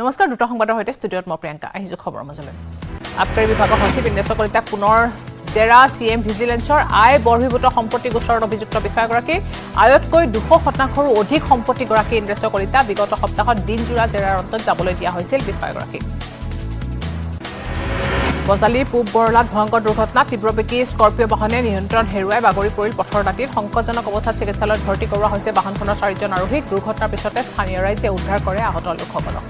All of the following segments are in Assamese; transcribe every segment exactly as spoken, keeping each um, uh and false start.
নমস্কাৰ দুটা সংবাদৰ হৈতে ষ্টুডিঅ'ত মই প্ৰিয়ংকা আহিছো খবৰ মাজলৈ আপকৰ বিভাগৰ সচিব ইন্দ্ৰেশ কলিতা পুনৰ জেৰা সিএম ভিজিলেন্সৰ আই বৰ্হিভূত সম্পত্তি গোচৰৰ অভিযুক্ত বিষয়াগৰাকী আয়তকৈ দুশ শতাংশৰ অধিক সম্পত্তি গৰাকী ইন্দ্ৰেশ কলিতা বিগত সপ্তাহত দিনজুৰা জেৰাৰ অন্তত যাবলৈ দিয়া হৈছিল বিষয়াগৰাকী বজালি পূব বৰলাত ভয়ংকৰ দুৰ্ঘটনা তীব্ৰবেগী স্কৰপিঅ' বাহনে নিয়ন্ত্ৰণ হেৰুৱাই বাগৰি পৰিল পথৰ দাঁতিত সংকটজনক অৱস্থাত চিকিৎসালয়ত ভৰ্তি কৰোৱা হৈছে বাহনখনৰ চাৰিজন আৰোহীক দুৰ্ঘটনাৰ পিছতে স্থানীয় ৰাইজে উদ্ধাৰ কৰে আহত লোকসকলক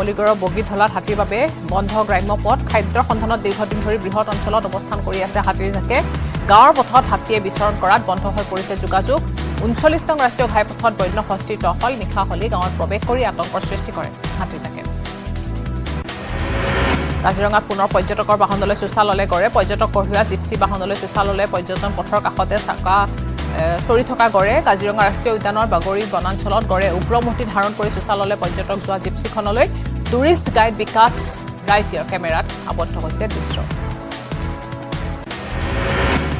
মলিগড়ৰ বগীধলাত হাতীৰ বাবে বন্ধ গ্ৰাম্য পথ খাদ্যৰ সন্ধানত দীৰ্ঘদিন ধৰি বৃহৎ অঞ্চলত অৱস্থান কৰি আছে হাতীৰ থাকে গাঁৱৰ পথত হাতীয়ে বিচৰণ কৰাত বন্ধ হৈ পৰিছে যোগাযোগ ঊনচল্লিশ নং ৰাষ্ট্ৰীয় ঘাইপথত বন্য হস্তি টহল নিশা হলি গাঁৱত প্ৰৱেশ কৰি আতংকৰ সৃষ্টি কৰে হাতীৰ থাকে কাজিৰঙাত পুনৰ পৰ্যটকৰ বাহনলৈ চোচাললৈ কৰে পৰ্যটক কঢ়িওৱা জিপচি বাহনলৈ চোচাললৈ পৰ্যটন পথৰ কাষতে চাকা চৰি থকা গড়ে কাজিৰঙা ৰাষ্ট্ৰীয় উদ্যানৰ বাগৰি বনাঞ্চলত গড়ে উগ্ৰমূৰ্তি ধাৰণ কৰি চোচাললৈ পৰ্যটক যোৱা জিপচিখনলৈ টুৰিষ্ট গাইড বিকাশ ৰাইটিয়ৰ কেমেৰাত আবদ্ধ হৈছে দৃশ্য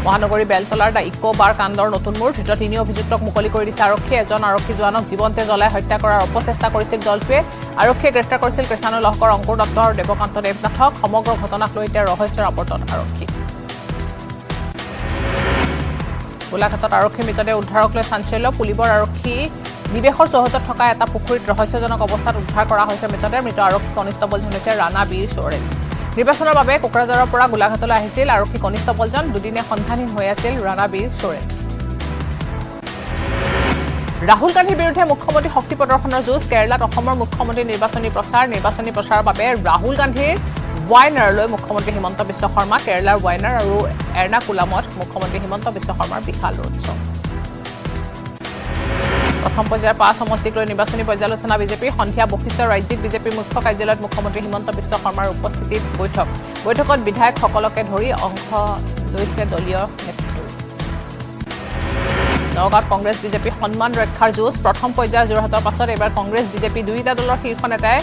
মহানগৰী বেলতলাৰ দা ইকো বাৰ কাণ্ডৰ নতুন মূৰ ধৃত তিনি অভিযুক্তক মুকলি কৰি দিছে আৰক্ষীয়ে এজন আৰক্ষী জোৱানক জীৱন্তে জ্বলাই হত্যা কৰাৰ অপচেষ্টা কৰিছিল দলটোৱে আৰক্ষীয়ে গ্ৰেপ্তাৰ কৰিছিল কৃষ্ণানুল হকৰ অংকুৰ দত্ত আৰু দেৱকান্ত দেৱনাথক সমগ্ৰ ঘটনাক লৈ এতিয়া ৰহস্যৰ আৱৰণ আৰক্ষী গোলাঘাটত আৰক্ষী মৃতদেহ উদ্ধাৰক লৈ চাঞ্চল্য পুলিবৰ আৰক্ষী নিবেশৰ চৌহদত থকা এটা পুখুৰীত ৰহস্যজনক অৱস্থাত উদ্ধাৰ কৰা হৈছে মৃতদেহ মৃত আৰক্ষী কনিষ্টবলজন হৈছে ৰাণা বীৰ সোৰেণ নিৰ্বাচনৰ বাবে কোকৰাঝাৰৰ পৰা গোলাঘাটলৈ আহিছিল আৰক্ষী কনিষ্টবলজন দুদিনে সন্ধানহীন হৈ আছিল ৰাণা বীৰ সোৰেণ ৰাহুল গান্ধীৰ বিৰুদ্ধে মুখ্যমন্ত্ৰী শক্তি প্ৰদৰ্শনৰ যুঁজ কেৰালাত অসমৰ মুখ্যমন্ত্ৰী নিৰ্বাচনী প্ৰচাৰ নিৰ্বাচনী প্ৰচাৰৰ বাবে ৰাহুল গান্ধীৰ ৱাইনাৰলৈ মুখ্যমন্ত্ৰী হিমন্ত বিশ্ব শৰ্মা কেৰালাৰ ৱাইনাৰ আৰু এৰ্ণাকুলামত মুখ্যমন্ত্ৰী হিমন্ত বিশ্ব শৰ্মাৰ বিশাল ৰোড শ্ব' প্ৰথম পৰ্যায়ৰ পাঁচ সমষ্টিক লৈ নিৰ্বাচনী পৰ্যালোচনা বিজেপিৰ সন্ধিয়া বশিষ্ঠ ৰাজ্যিক বিজেপিৰ মুখ্য কাৰ্যালয়ত মুখ্যমন্ত্ৰী হিমন্ত বিশ্ব শৰ্মাৰ উপস্থিতিত বৈঠক বৈঠকত বিধায়কসকলকে ধৰি অংশ লৈছে দলীয় নেতৃত্ব নগাঁৱত কংগ্ৰেছ বিজেপি সন্মান ৰক্ষাৰ যুঁজ প্ৰথম পৰ্যায়ৰ যোৰহাটৰ পাছত এইবাৰ কংগ্ৰেছ বিজেপি দুয়োটা দলৰ শীৰ্ষ নেতাই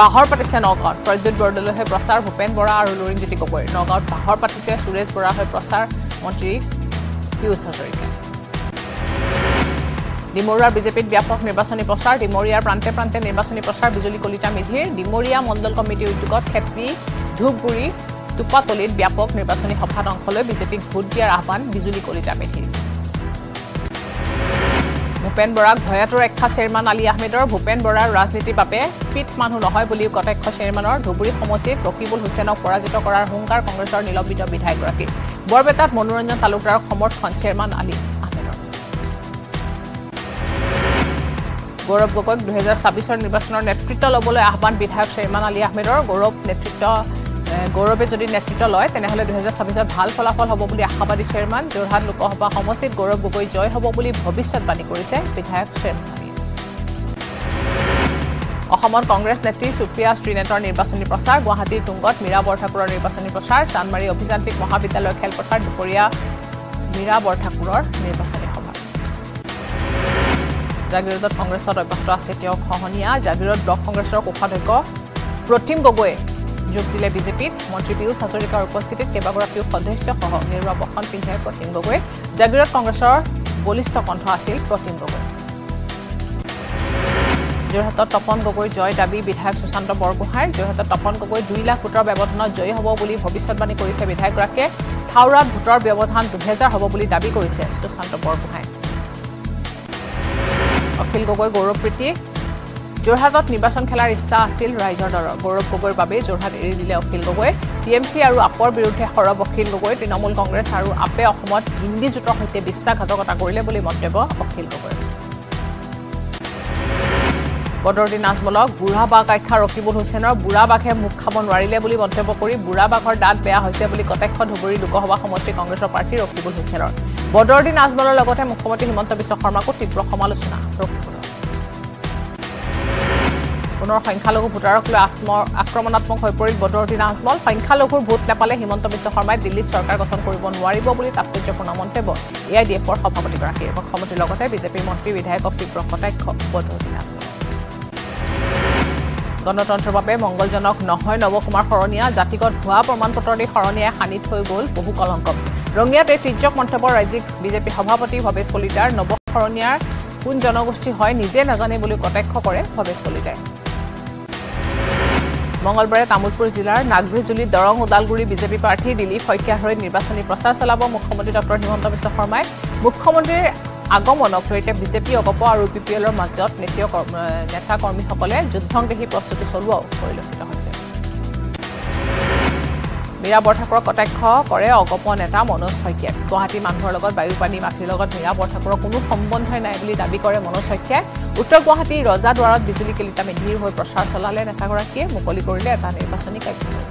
বাহৰ পাতিছে নগাঁৱত প্ৰদ্যুৎ বৰদলৈ হৈ প্ৰচাৰ ভূপেন বৰা আৰু লৰিণজ্যোতি গগৈ নগাঁৱত বাহৰ পাতিছে সুৰেশ বৰা হৈ প্ৰচাৰ মন্ত্ৰী পীয়ুষ হাজৰিকা ডিমৰুৱাৰ বিজেপিত ব্যাপক নিৰ্বাচনী প্ৰচাৰ ডিমৰীয়াৰ প্ৰান্তে প্ৰান্তে নিৰ্বাচনী প্ৰচাৰ বিজুলী কলিতা মেধিৰ ডিমৰীয়া মণ্ডল কমিটিৰ উদ্যোগত খেতি ধূপগুৰি টোপাতলিত ব্যাপক নিৰ্বাচনী সভাত অংশ লৈ বিজেপিক ভোট দিয়াৰ আহ্বান বিজুলী কলিতা মেধিৰ ভূপেন বৰাক ভয়াতুৰ এক্ষ চেয়াৰমেন আলী আহমেদৰ ভূপেন বৰাৰ ৰাজনীতিৰ বাবে ফিট মানুহ নহয় বুলিও কটাক্ষ চেয়াৰমেনৰ ধুবুৰী সমষ্টিত ৰকিবুল হুছেইনক পৰাজিত কৰাৰ হুংকাৰ কংগ্ৰেছৰ নিলম্বিত বিধায়কগৰাকী বৰপেটাত মনোৰঞ্জন তালুকদাৰক সমৰ্থন চেয়াৰমেন আলী আহমেদৰ গৌৰৱ গগৈক দুহেজাৰ ছাব্বিছৰ নিৰ্বাচনৰ নেতৃত্ব ল'বলৈ আহ্বান বিধায়ক চেয়াৰমেন আলী আহমেদৰ গৌৰৱ নেতৃত্ব গৌৰৱে যদি নেতৃত্ব লয় তেনেহ'লে দুহেজাৰ ছাব্বিছত ভাল ফলাফল হ'ব বুলি আশাবাদী চেয়াৰমেন যোৰহাট লোকসভা সমষ্টিত গৌৰৱ গগৈ জয় হ'ব বুলি ভৱিষ্যতবাণী কৰিছে বিধায়ক চেয়াৰমেন অসমত কংগ্ৰেছ নেত্ৰী সুপ্ৰিয়া শ্ৰীনেতৰ নিৰ্বাচনী প্ৰচাৰ গুৱাহাটীৰ তুংগত মীৰা বৰঠাকুৰৰ নিৰ্বাচনী প্ৰচাৰ চান্দমাৰী অভিযান্ত্ৰিক মহাবিদ্যালয়ৰ খেলপথাৰ দুপৰীয়া মীৰা বৰঠাকুৰৰ নিৰ্বাচনী সভা জাগিৰোডত কংগ্ৰেছত অব্যাহত আছে তেওঁ খহনীয়া জাগিৰোড ব্লক কংগ্ৰেছৰ কোষাধ্যক্ষ প্ৰতিম গগৈয়ে যোগ দিলে বিজেপিত মন্ত্ৰী পীয়ুষ হাজৰিকাৰ উপস্থিতিত কেইবাগৰাকীও সদস্যসহ নিৰুৱা বসন পিন্ধাই প্ৰতিম গগৈ জাগিৰোড কংগ্ৰেছৰ বলিষ্ঠ কণ্ঠ আছিল প্ৰতিম গগৈ যোৰহাটত তপন গগৈৰ জয় দাবী বিধায়ক সুশান্ত বৰগোহাঁই যোৰহাটত তপন গগৈ দুই লাখ ভোটৰ ব্যৱধানত জয়ী হ'ব বুলি ভৱিষ্যতবাণী কৰিছে বিধায়কগৰাকীয়ে থাওৰাত ভোটৰ ব্যৱধান দুহেজাৰ হ'ব বুলি দাবী কৰিছে সুশান্ত বৰগোহাঁই অখিল গগৈ গৌৰৱ প্ৰীতি যোৰহাটত নিৰ্বাচন খেলাৰ ইচ্ছা আছিল ৰাইজৰ দলৰ গৌৰৱ গগৈৰ বাবে যোৰহাট এৰি দিলে Akhil Gogoi T M C আৰু আপৰ বিৰুদ্ধে সৰব অখিল গগৈ তৃণমূল কংগ্ৰেছ আৰু আপে অসমত হিন্দী জোঁটৰ সৈতে বিশ্বাসঘাতকতা কৰিলে বুলি মন্তব্য অখিল গগৈ বদৰুদ্দিন আজমলক বুঢ়া বাঘ আখ্যা ৰকিবুল হুছেইনৰ বুঢ়া বাঘে মুখ খাব নোৱাৰিলে বুলি মন্তব্য কৰি বুঢ়া বাঘৰ দাঁত বেয়া হৈছে বুলি কটাক্ষ ধুবুৰী লোকসভা সমষ্টি কংগ্ৰেছৰ প্ৰাৰ্থী ৰকিবুল হুছেইনৰ বদৰুদ্দিন আজমলৰ লগতে মুখ্যমন্ত্ৰী হিমন্ত বিশ্ব শৰ্মাকো তীব্ৰ সমালোচনা ৰকিবুল পুনৰ সংখ্যালঘু ভোটাৰক লৈ আক্ৰমণাত্মক হৈ পৰিল বদৰুদ্দিন আজমল সংখ্যালঘুৰ ভোট নাপালে হিমন্ত বিশ্ব শৰ্মাই দিল্লীত চৰকাৰ গঠন কৰিব নোৱাৰিব বুলি তাৎপৰ্যপূৰ্ণ মন্তব্য এ আই ডি এফৰ সভাপতিগৰাকীয়ে মুখ্যমন্ত্ৰীৰ লগতে বিজেপিৰ মন্ত্ৰী বিধায়কক তীব্ৰ কটাক্ষ বদৰুদ্দিন আজমল গণতন্ত্ৰৰ বাবে মংগলজনক নহয় নৱকুমাৰ শৰণীয়া জাতিগত ভুৱা প্ৰমাণ পত্ৰ দি শৰণীয়াই সানি থৈ গ'ল বহু কলংক ৰঙিয়াত এই তীৰ্যক মন্তব্য ৰাজ্যিক বিজেপি সভাপতি ভৱেশ কলিতাৰ নৱ শৰণীয়াৰ কোন জনগোষ্ঠী হয় নিজে নাজানে বুলি কটাক্ষ কৰে ভবেশ কলিতাই মঙ্গলবাৰে তামুলপুৰ জিলাৰ নাগভেজুলি দৰং উদালগুৰি বিজেপি প্ৰাৰ্থী দিলীপ শইকীয়াৰ হৈ নিৰ্বাচনী প্ৰচাৰ চলাব মুখ্যমন্ত্ৰী ডক্টৰ হিমন্ত বিশ্ব শৰ্মাই মুখ্যমন্ত্ৰীৰ আগমনক লৈতে বিজেপি অগপ আৰু পিপিএলৰ মাজত নেতীয় নেতা কৰ্মীসকলে যুদ্ধংগেহি প্ৰস্তুতি চলোৱা পৰিলক্ষিত হৈছে মিৰা বৰঠাকুৰক কটাক্ষ কৰে অগপ নেতা মনোজ শইকীয়া গুৱাহাটী মানুহৰ লগত বায়ু পানী মাটিৰ লগত মিৰা বৰঠাকুৰৰ কোনো সম্বন্ধই নাই বুলি দাবী কৰে মনোজ শইকীয়া উত্তৰ গুৱাহাটী ৰজা দুৱাৰত বিজুলী কেলিটা মেধিৰ হৈ প্ৰচাৰ চলালে নেতাগৰাকীয়ে মুকলি কৰিলে এটা নিৰ্বাচনী কাৰ্যালয়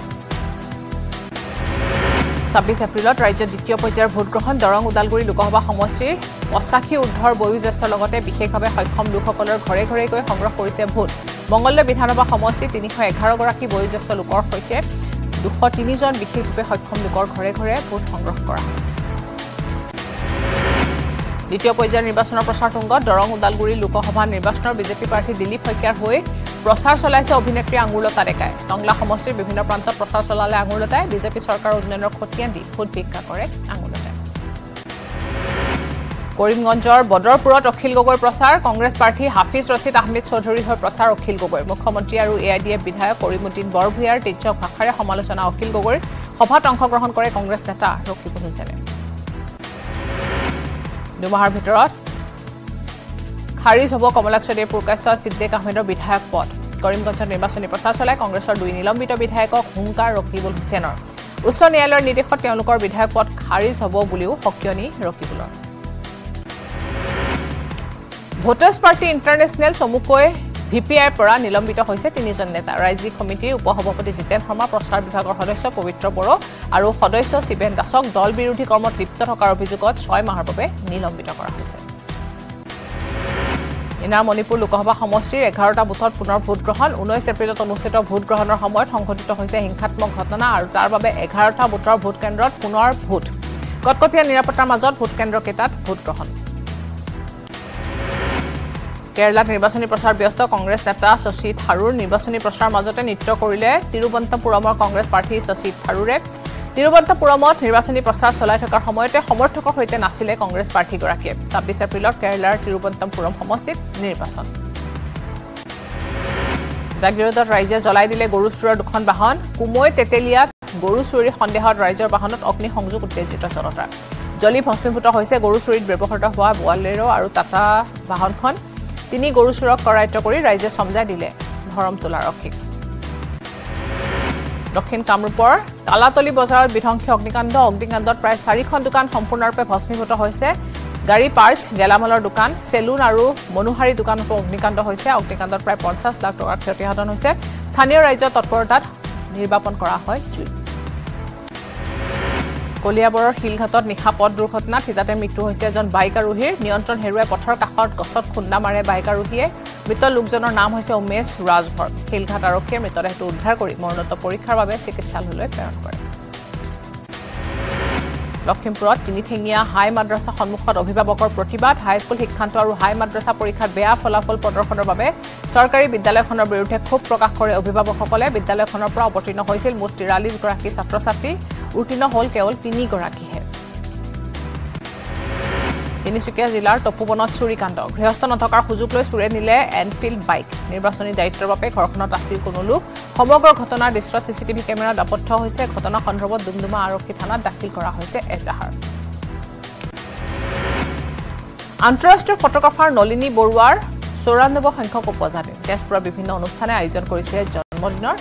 ছাব্বিছ এপ্ৰিলত ৰাজ্যৰ দ্বিতীয় পৰ্যায়ৰ ভোটগ্ৰহণ দৰং উদালগুৰি লোকসভা সমষ্টিৰ পঁচাশী উৰ্ধৰ বয়োজ্যেষ্ঠৰ লগতে বিশেষভাৱে সক্ষম লোকসকলৰ ঘৰে ঘৰে গৈ সংগ্ৰহ কৰিছে ভোট মংগলদৈ বিধানসভা সমষ্টি তিনিশ এঘাৰ গৰাকী বয়োজ্যেষ্ঠ লোকৰ সৈতে দুশ তিনি জন বিশেষভাৱে সক্ষম লোকৰ ঘৰে ঘৰে ভোট সংগ্ৰহ কৰা দ্বিতীয় পৰ্যায়ৰ নিৰ্বাচনৰ প্ৰচাৰ তুংগত দৰং উদালগুৰি লোকসভা নিৰ্বাচনৰ বিজেপি প্ৰাৰ্থী দিলীপ শইকীয়াৰ হৈ প্ৰচাৰ চলাইছে অভিনেত্ৰী আঙুৰলতা ডেকাই টংলা সমষ্টিৰ বিভিন্ন প্ৰান্তত প্ৰচাৰ চলালে আঙুৰলতাই বিজেপি চৰকাৰৰ উন্নয়নৰ খতিয়ান দি ভোট ভিক্ষা কৰে আঙুৰলতাই কৰিমগঞ্জৰ বদৰপুৰত অখিল গগৈৰ প্ৰচাৰ কংগ্ৰেছ প্ৰাৰ্থী হাফিজ ৰছিদ আহমেদ চৌধুৰীৰ হৈ প্ৰচাৰ অখিল গগৈৰ মুখ্যমন্ত্ৰী আৰু এ আই ডি এফ বিধায়ক কৰিমুদ্দিন বৰভূঞাৰ তীৰ্যক ভাষাৰে সমালোচনা অখিল গগৈৰ সভাত অংশগ্ৰহণ কৰে কংগ্ৰেছ নেতা ৰকিবুল হুছেইনে দুমাহৰ ভিতৰত খাৰিজ হব কমলাক্ষ দে প্ৰকাশিত সিদ্দিক আহমেদৰ বিধায়ক পদ কৰিমগঞ্জত নিৰ্বাচনী প্ৰচাৰ চলাই কংগ্ৰেছৰ দুই নিলম্বিত বিধায়কক হুংকাৰ ৰকিবুল হুছেইনৰ উচ্চ ন্যায়ালয়ৰ নিৰ্দেশত তেওঁলোকৰ বিধায়ক পদ খাৰিজ হব বুলিও সকিয়নি ৰকিবুলৰ ভোটাৰ্ছ পাৰ্টি ইণ্টাৰনেশ্যনেল চমুকৈ ভিপিআই পৰা নিলম্বিত হৈছে তিনিজন নেতা ৰাজ্যিক কমিটিৰ উপসভাপতি জিতেন শৰ্মা প্ৰচাৰ বিভাগৰ সদস্য পবিত্ৰ বড়ো আৰু সদস্য শিবেন দাসক দল বিৰোধী কৰ্মত লিপ্ত থকাৰ অভিযোগত ছয় মাহৰ বাবে নিলম্বিত কৰা হৈছে ইনাৰ মণিপুৰ লোকসভা সমষ্টিৰ এঘাৰটা বুথত পুনৰ ভোটগ্ৰহণ ঊনৈছ এপ্ৰিলত অনুষ্ঠিত ভোটগ্ৰহণৰ সময়ত সংঘটিত হৈছে হিংসাত্মক ঘটনা আৰু তাৰ বাবে এঘাৰটা বুথৰ ভোট কেন্দ্ৰত পুনৰ ভোট কটকটীয়া নিৰাপত্তাৰ মাজত ভোট কেন্দ্ৰকেইটাত ভোটগ্ৰহণ কেৰালাত নিৰ্বাচনী প্ৰচাৰ ব্যস্ত কংগ্ৰেছ নেতা শশী থাৰুৰ নিৰ্বাচনী প্ৰচাৰ মাজতে নৃত্য কৰিলে তিৰুৱন্তপুৰমৰ কংগ্ৰেছ প্ৰাৰ্থী শশী থাৰুৰে তিৰুৱন্তপুৰমত নিৰ্বাচনী প্ৰচাৰ চলাই থকাৰ সময়তে সমৰ্থকৰ সৈতে নাচিলে কংগ্ৰেছ প্ৰাৰ্থীগৰাকীয়ে ছাব্বিছ এপ্ৰিলত কেৰালাৰ তিৰুৱন্তপুৰম সমষ্টিত নিৰ্বাচন জাগিৰোডত ৰাইজে জ্বলাই দিলে গৰু চুৰৰ দুখন বাহন কুমৈ তেতেলিয়াত গৰু চুৰি সন্দেহত ৰাইজৰ বাহনত অগ্নিসংযোগ উত্তেজিত জনতা জ্বলি ভস্মীভূত হৈছে গৰু চুৰিত ব্যৱহৃত হোৱা বলেৰ' আৰু টাটা বাহনখন তিনি গৰু চুৰক কৰায়ত্ব কৰি ৰাইজে সমজাই দিলে ধৰমতোলা আৰক্ষীক দক্ষিণ কামৰূপৰ কালাতলি বজাৰত বিধ্বংসী অগ্নিকাণ্ড অগ্নিকাণ্ডত প্ৰায় চাৰিখন দোকান সম্পূৰ্ণৰূপে ভস্মীভূত হৈছে গাড়ী পাৰ্টছ গেলামালৰ দোকান চেলুন আৰু মনোহাৰী দোকানতো অগ্নিকাণ্ড হৈছে অগ্নিকাণ্ডত প্ৰায় পঞ্চাছ লাখ টকাৰ ক্ষতিসাধন হৈছে স্থানীয় ৰাইজৰ তৎপৰতাত নিৰ্বাপন কৰা হয় জুই কলিয়াবৰৰ শিলঘাটত নিশা পথ দুৰ্ঘটনাত থিতাতে মৃত্যু হৈছে এজন বাইক আৰোহীৰ নিয়ন্ত্ৰণ হেৰুৱাই পথৰ কাষত গছত খুন্দা মাৰে বাইক আৰোহীয়ে মৃত লোকজনৰ নাম হৈছে উমেশ ৰাজভৰ শিলঘাট আৰক্ষীয়ে মৃতদেহটো উদ্ধাৰ কৰি মৰণোত্তৰ পৰীক্ষাৰ বাবে চিকিৎসালয়লৈ প্ৰেৰণ কৰে লখিমপুৰত তিনিঠেঙীয়া হাই মাদ্ৰাছা সন্মুখত অভিভাৱকৰ প্ৰতিবাদ হাইস্কুল শিক্ষান্ত আৰু হাই মাদ্ৰাছা পৰীক্ষাত বেয়া ফলাফল প্ৰদৰ্শনৰ বাবে চৰকাৰী বিদ্যালয়খনৰ বিৰুদ্ধে ক্ষোভ প্ৰকাশ কৰে অভিভাৱকসকলে বিদ্যালয়খনৰ পৰা অৱতীৰ্ণ হৈছিল মুঠ তিৰাল্লিছ গৰাকী ছাত্ৰ ছাত্ৰী উত্তীৰ্ণ হল কেৱল তিনি গৰাকীহে তিনিচুকীয়া জিলাৰ টপুবনত চুৰিকাণ্ড গৃহস্থ নথকাৰ সুযোগ লৈ চুৰে নিলে এনফিল্ড বাইক নিৰ্বাচনী দায়িত্বৰ বাবে ঘৰখনত আছিল কোনো লোক সমগ্ৰ ঘটনাৰ দৃশ্য চিচিটিভি কেমেৰাত আবদ্ধ হৈছে ঘটনা সন্দৰ্ভত ডুমডুমা আৰক্ষী থানাত দাখিল কৰা হৈছে এজাহাৰ আন্তঃৰাষ্ট্ৰীয় ফটোগ্ৰাফাৰ নলিনী বৰুৱাৰ চৌৰানব্বৈ সংখ্যক উপজন্মদিন তেজপুৰৰ বিভিন্ন অনুষ্ঠানে আয়োজন কৰিছে জন্মদিনৰ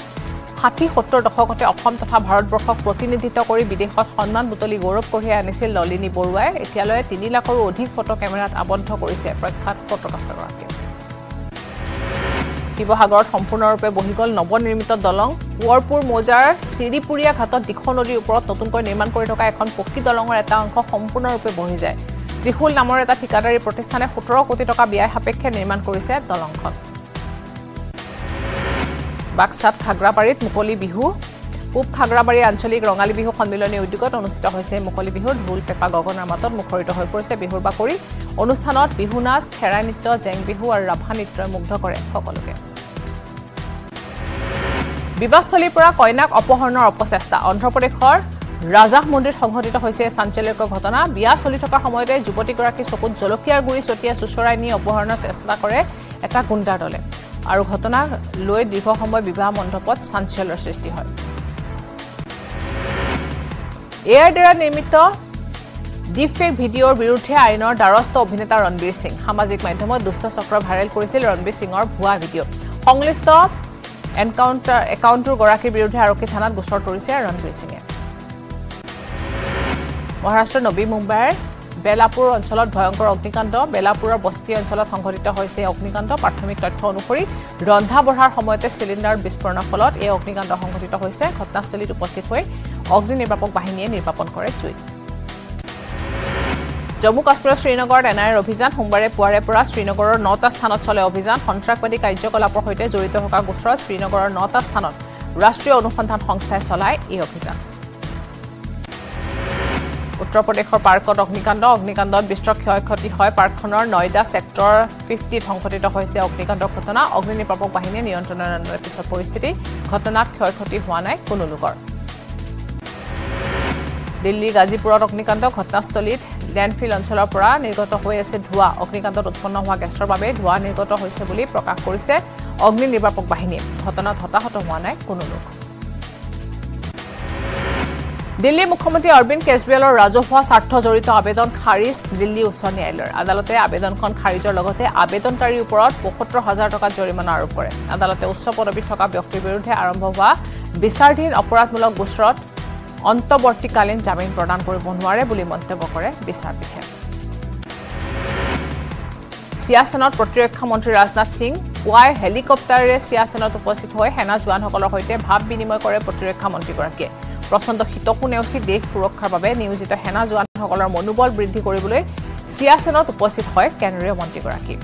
ষাঠি সত্তৰ দশকতে অসম তথা ভাৰতবৰ্ষক প্ৰতিনিধিত্ব কৰি বিদেশত সন্মান বুটলি গৌৰৱ কঢ়িয়াই আনিছিল নলিনী বৰুৱাই এতিয়ালৈ তিনি লাখৰো অধিক ফটো কেমেৰাত আবদ্ধ কৰিছে প্ৰখ্যাত ফটোগ্ৰাফাৰগৰাকী শিৱসাগৰত সম্পূৰ্ণৰূপে বহি গ'ল নৱনিৰ্মিত দলং কোঁৱৰপুৰ মৌজাৰ চিৰিপুৰীয়া ঘাটত দিখৌ নদীৰ ওপৰত নতুনকৈ নিৰ্মাণ কৰি থকা এখন পকী দলঙৰ এটা অংশ সম্পূৰ্ণৰূপে বহি যায় ত্ৰিশূল নামৰ এটা ঠিকাদাৰী প্ৰতিষ্ঠানে সোতৰ কোটি টকা ব্যয় সাপেক্ষে নিৰ্মাণ কৰিছে দলংখন বাক্সাত খাগৰাবাৰীত মুকলি বিহু পূব খাগৰাবাৰী আঞ্চলিক ৰঙালী বিহু সন্মিলনী উদ্যোগত অনুষ্ঠিত হৈছে মুকলি বিহু ঢোল পেঁপা গগনাৰ মাতত মুখৰিত হৈ পৰিছে বিহুৰ বাকৰি অনুষ্ঠানত বিহু নাচ খেৰাই নৃত্য জেং বিহু আৰু ৰাভা নৃত্যই মুগ্ধ কৰে সকলোকে বিবাহস্থলীৰ পৰা কইনাক অপহৰণৰ অপচেষ্টা অন্ধ্ৰপ্ৰদেশৰ Razak Mundir সংঘটিত হৈছে সাঞ্চলিক ঘটনা বিয়া চলি থকা সময়তে যুৱতীগৰাকী চকুত জলকিয়াৰ গুৰি ছটিয়া সুসৰাই নি অপহৰণৰ চেষ্টা কৰে এটা গুণ্ডা দলে আৰু ঘটনা লৈ দীৰ্ঘ সময় বিবাহ মণ্ডপত সাঞ্চলৰ সৃষ্টি হয় এয়াৰ দ্বাৰা নিৰ্মিত ডিফেক ভিডিঅ'ৰ বিৰুদ্ধে আইনৰ দ্বাৰস্থ অভিনেতা ৰণবীৰ সিং সামাজিক মাধ্যমত দুষ্ট চক্ৰ ভাইৰেল কৰিছিল ৰণবীৰ সিংৰ ভুৱা ভিডিঅ' সংশ্লিষ্ট এনকাউন্টাৰ একাউণ্টৰ গৰাকীৰ বিৰুদ্ধে আৰক্ষী থানাত গোচৰ তৰিছে Ranbir Singh Maharashtra Navi Mumbai, Belapur on Chalot Bhayankar Ognikanta, Belapur Bosti on Chalot Hongorita Hoise Ognikanta, Pathamik Tatonukuri, Rondha Borhar Homote Cylinder Bisperna Polot, E. Ognikanta Hongorita Hoise, Hotnastali to Postitway, Ogni Nepapok Bahini, Nepapon Correctui. Jammu Kashmir Srinagar and Air Obizan, Humbare Puarepura, Srinagar, Notas Thanot Chole Obizan, contract by the Kajokola Prohote, Zurito Hoka Gusra, Srinagar, Notas Thanot, Rastri Onupantan Hongsta Solai, E. Obizan. Uttar Pradeshৰ পাৰ্কত অগ্নিকাণ্ড অগ্নিকাণ্ডত বিস্তৰ ক্ষয়ক্ষতি হয় পাৰ্কখনৰ নয়ডা সেক্টৰ fifty সংঘটিত হৈছে অগ্নিকাণ্ড ঘটনা অগ্নিনিৰ্বাপক বাহিনীয়ে নিয়ন্ত্ৰণৰ পিছত পৰিস্থিতি ঘটনাত ক্ষয়ক্ষতি হোৱা নাই কোনো লোকৰ দিল্লী গাজীপুৰত অগ্নিকাণ্ড ঘটনাস্থলীত ল্যান্ডফিল অঞ্চলৰ পৰা নিৰ্গত হৈ আছে ধোঁৱা অগ্নিকাণ্ডত উৎপন্ন হোৱা গেছৰ বাবে ধোঁৱা নিৰ্গত হৈছে বুলি প্ৰকাশ কৰিছে অগ্নিনিৰ্বাপক বাহিনীয়ে ঘটনাত হতাহত হোৱা নাই কোনো লোক Delhi Mukhyamantri Arvind Kejriwal aur Rajohua Sartha Jorito Abedon Kharis Delhi Uच्ch न्यायालय Adalote Abedonkhon Kharijor logote Abedonkari oporot seventy-two thousand taka jorimana arop kore Adalote ucch podobi thoka byaktir biruddhe arambho hua bisardhin oporadmulok gusrot antobortikalin jamin pradhan koribo nware boli montobyo kore bisarbithe Siasanot Protirokkha Montri Rajnath Singh puai helicopterre Siasanot uposthit hoy hena jwanhokolor hoite bhab binimoy kore Protirokkha Montri gorake প্ৰচণ্ড হিতকু নেওচি দেশ সুৰক্ষাৰ বাবে নিয়োজিত সেনা জোৱানসকলৰ মনোবল বৃদ্ধি কৰিবলৈ সিয়াচেনত উপস্থিত হয় কেন্দ্ৰীয় মন্ত্ৰীগৰাকী